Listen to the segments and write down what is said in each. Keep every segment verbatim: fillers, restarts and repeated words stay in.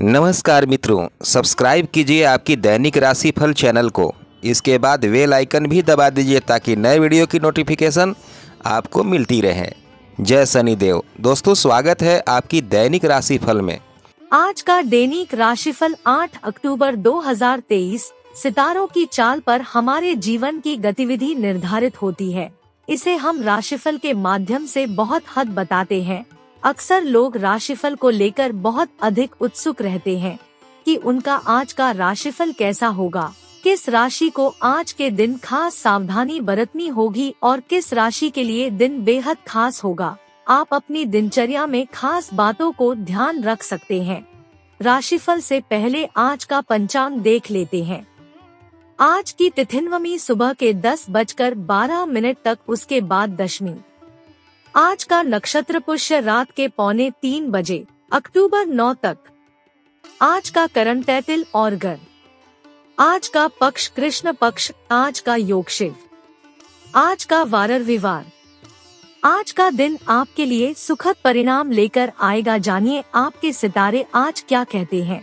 नमस्कार मित्रों, सब्सक्राइब कीजिए आपकी दैनिक राशिफल चैनल को। इसके बाद बेल आइकन भी दबा दीजिए ताकि नए वीडियो की नोटिफिकेशन आपको मिलती रहे। जय शनिदेव। दोस्तों, स्वागत है आपकी दैनिक राशिफल में। आज का दैनिक राशिफल आठ अक्टूबर दो हज़ार तेईस। सितारों की चाल पर हमारे जीवन की गतिविधि निर्धारित होती है। इसे हम राशिफल के माध्यम से बहुत हद बताते हैं। अक्सर लोग राशिफल को लेकर बहुत अधिक उत्सुक रहते हैं कि उनका आज का राशिफल कैसा होगा, किस राशि को आज के दिन खास सावधानी बरतनी होगी और किस राशि के लिए दिन बेहद खास होगा। आप अपनी दिनचर्या में खास बातों को ध्यान रख सकते हैं। राशिफल से पहले आज का पंचांग देख लेते हैं। आज की तिथिन्वमी सुबह के दस बजकर बारह मिनट तक, उसके बाद दशमी। आज का नक्षत्र पुष्य रात के पौने तीन बजे अक्टूबर नौ तक। आज का करण तैतिल और गर। आज का पक्ष कृष्ण पक्ष। आज का योग शिव। आज का वार रविवार। आज का दिन आपके लिए सुखद परिणाम लेकर आएगा। जानिए आपके सितारे आज क्या कहते हैं।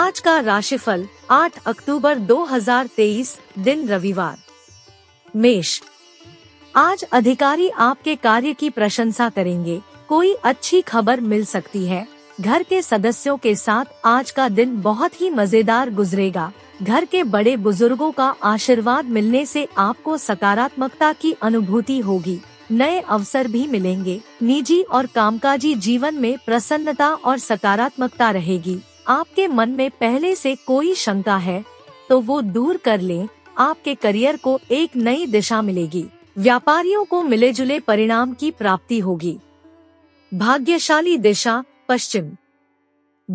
आज का राशिफल आठ अक्टूबर दो हज़ार तेईस, दिन रविवार। मेष। आज अधिकारी आपके कार्य की प्रशंसा करेंगे। कोई अच्छी खबर मिल सकती है। घर के सदस्यों के साथ आज का दिन बहुत ही मजेदार गुजरेगा। घर के बड़े बुजुर्गों का आशीर्वाद मिलने से आपको सकारात्मकता की अनुभूति होगी। नए अवसर भी मिलेंगे। निजी और कामकाजी जीवन में प्रसन्नता और सकारात्मकता रहेगी। आपके मन में पहले से कोई शंका है तो वो दूर कर लें। आपके करियर को एक नई दिशा मिलेगी। व्यापारियों को मिले जुले परिणाम की प्राप्ति होगी। भाग्यशाली दिशा पश्चिम।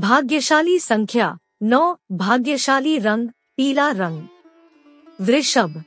भाग्यशाली संख्या नौ। भाग्यशाली रंग पीला रंग। वृषभ।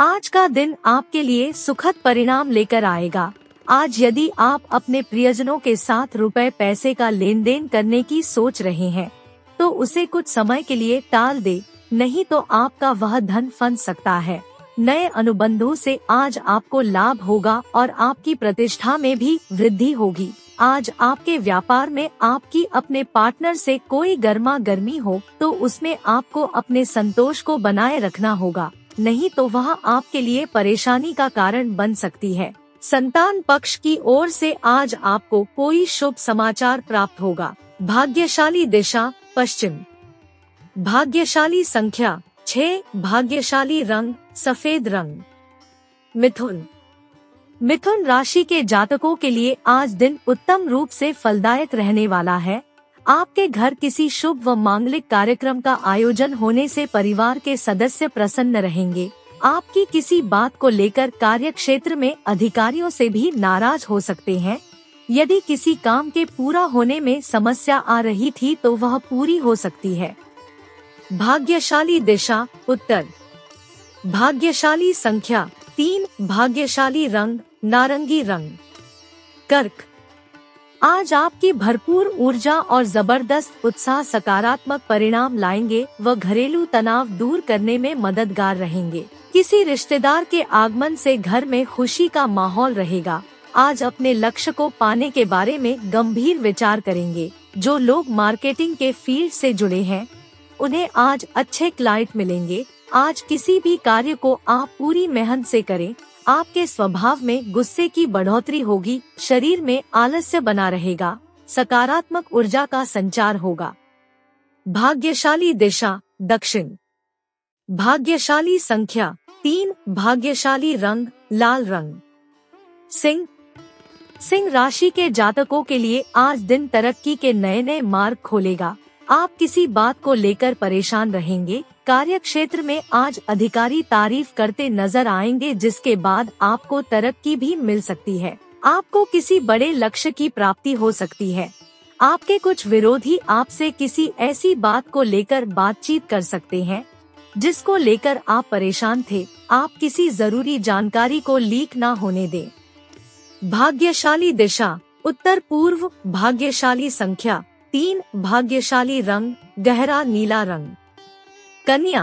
आज का दिन आपके लिए सुखद परिणाम लेकर आएगा। आज यदि आप अपने प्रियजनों के साथ रुपए पैसे का लेन देन करने की सोच रहे हैं तो उसे कुछ समय के लिए टाल दे, नहीं तो आपका वह धन फंस सकता है। नए अनुबंधों से आज आपको लाभ होगा और आपकी प्रतिष्ठा में भी वृद्धि होगी। आज आपके व्यापार में आपकी अपने पार्टनर से कोई गर्मा गर्मी हो तो उसमें आपको अपने संतोष को बनाए रखना होगा, नहीं तो वह आपके लिए परेशानी का कारण बन सकती है। संतान पक्ष की ओर से आज आपको कोई शुभ समाचार प्राप्त होगा। भाग्यशाली दिशा पश्चिम। भाग्यशाली संख्या छह। भाग्यशाली रंग सफेद रंग। मिथुन। मिथुन राशि के जातकों के लिए आज दिन उत्तम रूप से फलदायक रहने वाला है। आपके घर किसी शुभ व मांगलिक कार्यक्रम का आयोजन होने से परिवार के सदस्य प्रसन्न रहेंगे। आपकी किसी बात को लेकर कार्यक्षेत्र में अधिकारियों से भी नाराज हो सकते हैं। यदि किसी काम के पूरा होने में समस्या आ रही थी तो वह पूरी हो सकती है। भाग्यशाली दिशा उत्तर। भाग्यशाली संख्या तीन। भाग्यशाली रंग नारंगी रंग। कर्क। आज आपकी भरपूर ऊर्जा और जबरदस्त उत्साह सकारात्मक परिणाम लाएंगे व घरेलू तनाव दूर करने में मददगार रहेंगे। किसी रिश्तेदार के आगमन से घर में खुशी का माहौल रहेगा। आज अपने लक्ष्य को पाने के बारे में गंभीर विचार करेंगे। जो लोग मार्केटिंग के फील्ड से जुड़े हैं उन्हें आज अच्छे क्लाइंट मिलेंगे। आज किसी भी कार्य को आप पूरी मेहनत से करें। आपके स्वभाव में गुस्से की बढ़ोतरी होगी। शरीर में आलस्य बना रहेगा। सकारात्मक ऊर्जा का संचार होगा। भाग्यशाली दिशा दक्षिण। भाग्यशाली संख्या तीन। भाग्यशाली रंग लाल रंग। सिंह। सिंह राशि के जातकों के लिए आज दिन तरक्की के नए नए मार्ग खोलेगा। आप किसी बात को लेकर परेशान रहेंगे। कार्यक्षेत्र में आज अधिकारी तारीफ करते नजर आएंगे, जिसके बाद आपको तरक्की भी मिल सकती है। आपको किसी बड़े लक्ष्य की प्राप्ति हो सकती है। आपके कुछ विरोधी आपसे किसी ऐसी बात को लेकर बातचीत कर सकते हैं जिसको लेकर आप परेशान थे। आप किसी जरूरी जानकारी को लीक ना होने दें। भाग्यशाली दिशा उत्तर पूर्व। भाग्यशाली संख्या तीन। भाग्यशाली रंग गहरा नीला रंग। कन्या।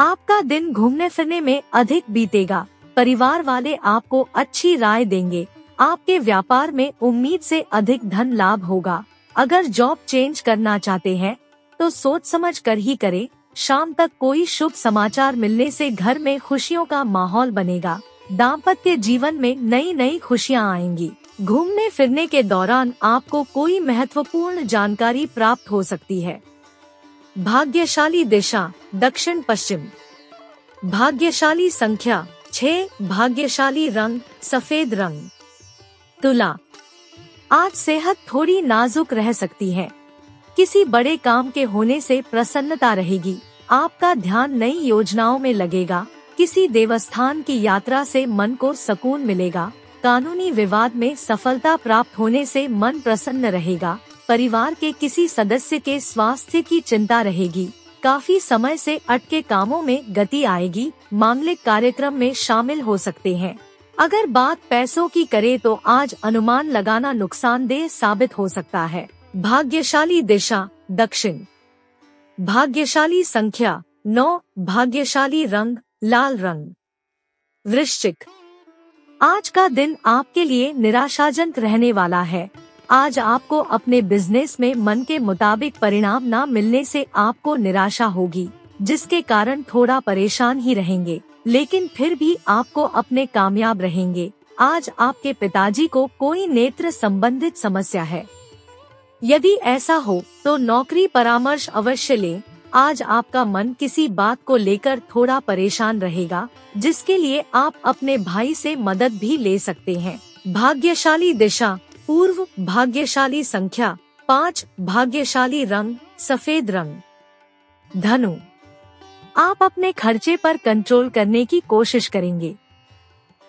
आपका दिन घूमने फिरने में अधिक बीतेगा। परिवार वाले आपको अच्छी राय देंगे। आपके व्यापार में उम्मीद से अधिक धन लाभ होगा। अगर जॉब चेंज करना चाहते हैं तो सोच समझ कर ही करें। शाम तक कोई शुभ समाचार मिलने से घर में खुशियों का माहौल बनेगा। दांपत्य जीवन में नई नई खुशियां आएंगी। घूमने फिरने के दौरान आपको कोई महत्वपूर्ण जानकारी प्राप्त हो सकती है। भाग्यशाली दिशा दक्षिण पश्चिम। भाग्यशाली संख्या छह। भाग्यशाली रंग सफेद रंग। तुला, आज सेहत थोड़ी नाजुक रह सकती है। किसी बड़े काम के होने से प्रसन्नता रहेगी। आपका ध्यान नई योजनाओं में लगेगा। किसी देवस्थान की यात्रा से मन को सुकून मिलेगा। कानूनी विवाद में सफलता प्राप्त होने से मन प्रसन्न रहेगा। परिवार के किसी सदस्य के स्वास्थ्य की चिंता रहेगी। काफी समय से अटके कामों में गति आएगी। मांगलिक कार्यक्रम में शामिल हो सकते हैं। अगर बात पैसों की करे तो आज अनुमान लगाना नुकसानदेह साबित हो सकता है। भाग्यशाली दिशा दक्षिण। भाग्यशाली संख्या नौ। भाग्यशाली रंग लाल रंग। वृश्चिक, आज का दिन आपके लिए निराशाजनक रहने वाला है। आज आपको अपने बिजनेस में मन के मुताबिक परिणाम न मिलने से आपको निराशा होगी, जिसके कारण थोड़ा परेशान ही रहेंगे, लेकिन फिर भी आपको अपने कामयाब रहेंगे। आज आपके पिताजी को कोई नेत्र संबंधित समस्या है। यदि ऐसा हो तो नौकरी परामर्श अवश्य लें। आज आपका मन किसी बात को लेकर थोड़ा परेशान रहेगा, जिसके लिए आप अपने भाई से मदद भी ले सकते हैं। भाग्यशाली दिशा पूर्व। भाग्यशाली संख्या पाँच। भाग्यशाली रंग सफेद रंग। धनु, आप अपने खर्चे पर कंट्रोल करने की कोशिश करेंगे।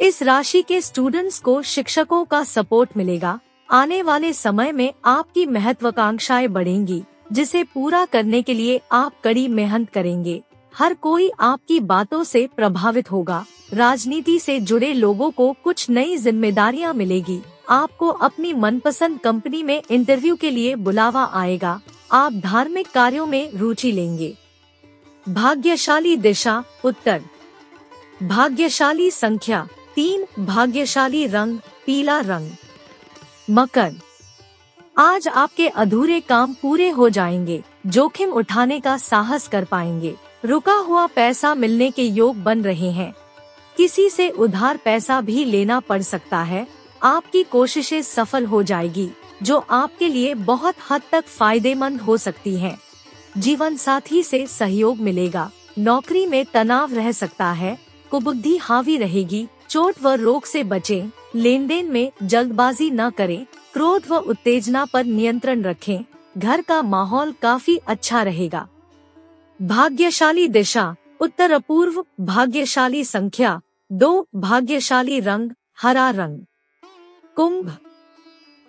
इस राशि के स्टूडेंट्स को शिक्षकों का सपोर्ट मिलेगा। आने वाले समय में आपकी महत्वाकांक्षाएं बढ़ेंगी, जिसे पूरा करने के लिए आप कड़ी मेहनत करेंगे। हर कोई आपकी बातों से प्रभावित होगा। राजनीति से जुड़े लोगों को कुछ नई जिम्मेदारियां मिलेगी। आपको अपनी मनपसंद कंपनी में इंटरव्यू के लिए बुलावा आएगा। आप धार्मिक कार्यों में रुचि लेंगे। भाग्यशाली दिशा उत्तर। भाग्यशाली संख्या तीन। भाग्यशाली रंग पीला रंग। मकर, आज आपके अधूरे काम पूरे हो जाएंगे। जोखिम उठाने का साहस कर पाएंगे। रुका हुआ पैसा मिलने के योग बन रहे हैं। किसी से उधार पैसा भी लेना पड़ सकता है। आपकी कोशिशें सफल हो जाएगी, जो आपके लिए बहुत हद तक फायदेमंद हो सकती हैं। जीवन साथी से सहयोग मिलेगा। नौकरी में तनाव रह सकता है। कुबुद्धि हावी रहेगी। चोट व रोग से बचें। लेनदेन में जल्दबाजी न करें। क्रोध व उत्तेजना पर नियंत्रण रखें। घर का माहौल काफी अच्छा रहेगा। भाग्यशाली दिशा उत्तर पूर्व। भाग्यशाली संख्या दो। भाग्यशाली रंग हरा रंग। कुंभ,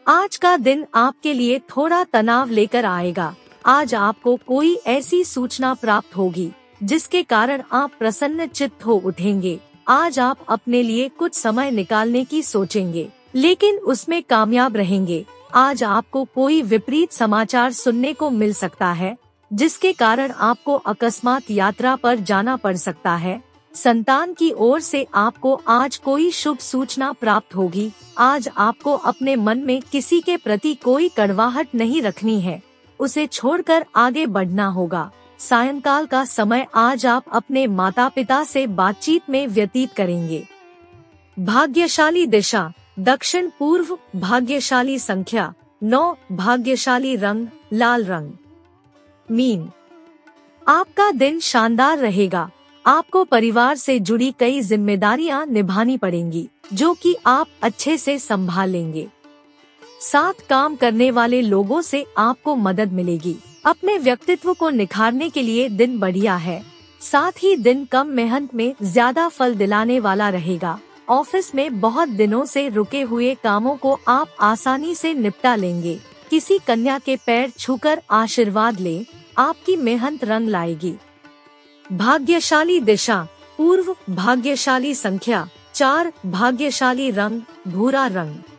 आज का दिन आपके लिए थोड़ा तनाव लेकर आएगा। आज आपको कोई ऐसी सूचना प्राप्त होगी, जिसके कारण आप प्रसन्न चित्त हो उठेंगे। आज आप अपने लिए कुछ समय निकालने की सोचेंगे, लेकिन उसमें कामयाब रहेंगे। आज आपको कोई विपरीत समाचार सुनने को मिल सकता है, जिसके कारण आपको अकस्मात यात्रा पर जाना पड़ सकता है। संतान की ओर से आपको आज कोई शुभ सूचना प्राप्त होगी। आज आपको अपने मन में किसी के प्रति कोई कड़वाहट नहीं रखनी है, उसे छोड़कर आगे बढ़ना होगा। सायंकाल का समय आज आप अपने माता पिता से बातचीत में व्यतीत करेंगे। भाग्यशाली दिशा दक्षिण पूर्व। भाग्यशाली संख्या नौ। भाग्यशाली रंग लाल रंग। मीन, आपका दिन शानदार रहेगा। आपको परिवार से जुड़ी कई जिम्मेदारियां निभानी पड़ेंगी, जो कि आप अच्छे से संभालेंगे। साथ काम करने वाले लोगों से आपको मदद मिलेगी। अपने व्यक्तित्व को निखारने के लिए दिन बढ़िया है। साथ ही दिन कम मेहनत में ज्यादा फल दिलाने वाला रहेगा। ऑफिस में बहुत दिनों से रुके हुए कामों को आप आसानी से निपटा लेंगे। किसी कन्या के पैर छूकर आशीर्वाद लें। आपकी मेहनत रंग लाएगी। भाग्यशाली दिशा पूर्व। भाग्यशाली संख्या चार। भाग्यशाली रंग भूरा रंग।